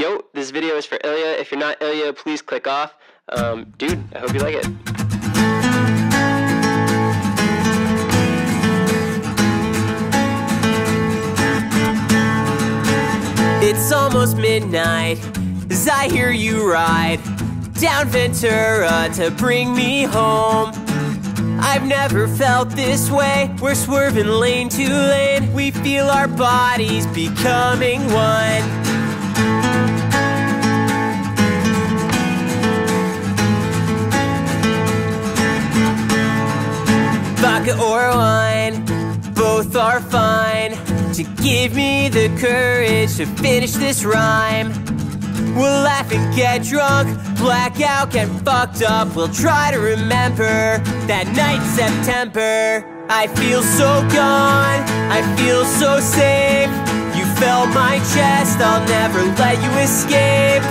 Yo, this video is for Ilya. If you're not Ilya, please click off. Dude, I hope you like it. It's almost midnight as I hear you ride down Ventura to bring me home. I've never felt this way. We're swerving lane to lane. We feel our bodies becoming one. Vodka or wine, both are fine to give me the courage to finish this rhyme. We'll laugh and get drunk, black out, get fucked up. We'll try to remember that night in September. I feel so gone, I feel so safe. You felt my chest, I'll never let you escape.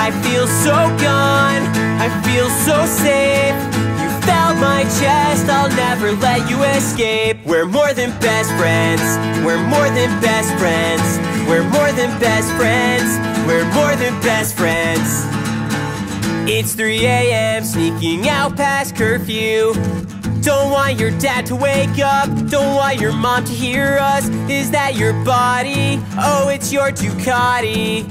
I feel so gone, I feel so safe. You felt my chest, I'll never let you escape. We're more than best friends, we're more than best friends. We're more than best friends, we're more than best friends. It's 3 AM, sneaking out past curfew. Don't want your dad to wake up, don't want your mom to hear us. Is that your body? Oh, it's your Ducati.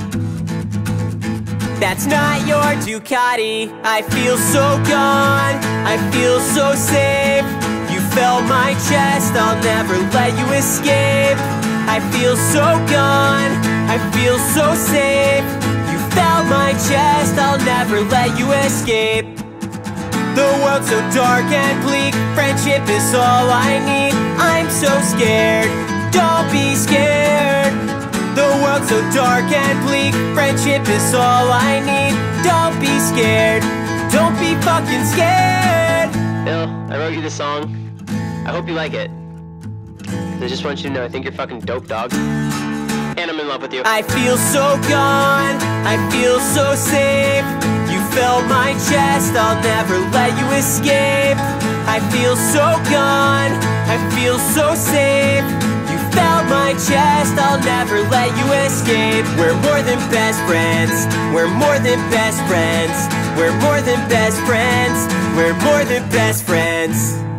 That's not your Ducati. I feel so gone, I feel so safe. You felt my chest, I'll never let you escape. I feel so gone, I feel so safe. You felt my chest, I'll never let you escape. The world's so dark and bleak, friendship is all I need. I'm so scared, don't be scared. The world's so dark and bleak, friendship is all I need. Don't be scared, don't be fucking scared. Bill, I wrote you this song, I hope you like it. I just want you to know I think you're fucking dope, dog. And I'm in love with you. I feel so gone, I feel so safe. You felt my chest, I'll never let you escape. I feel so gone, I feel so safe. You felt my chest, I'll never let you escape. We're more than best friends, we're more than best friends. We're more than best friends, we're more than best friends.